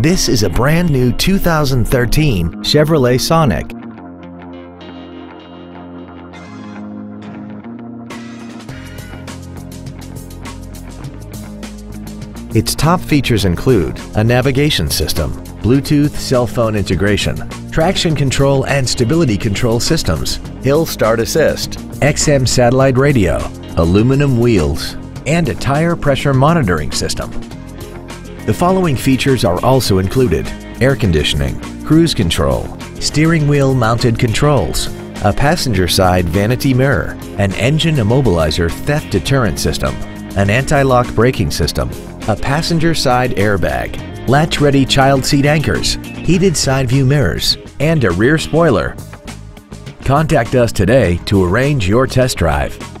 This is a brand new 2013 Chevrolet Sonic. Its top features include a navigation system, Bluetooth cell phone integration, traction control and stability control systems, hill start assist, XM satellite radio, aluminum wheels, and a tire pressure monitoring system. The following features are also included: air conditioning, cruise control, steering wheel mounted controls, a passenger side vanity mirror, an engine immobilizer theft deterrent system, an anti-lock braking system, a passenger side airbag, latch-ready child seat anchors, heated side view mirrors, and a rear spoiler. Contact us today to arrange your test drive.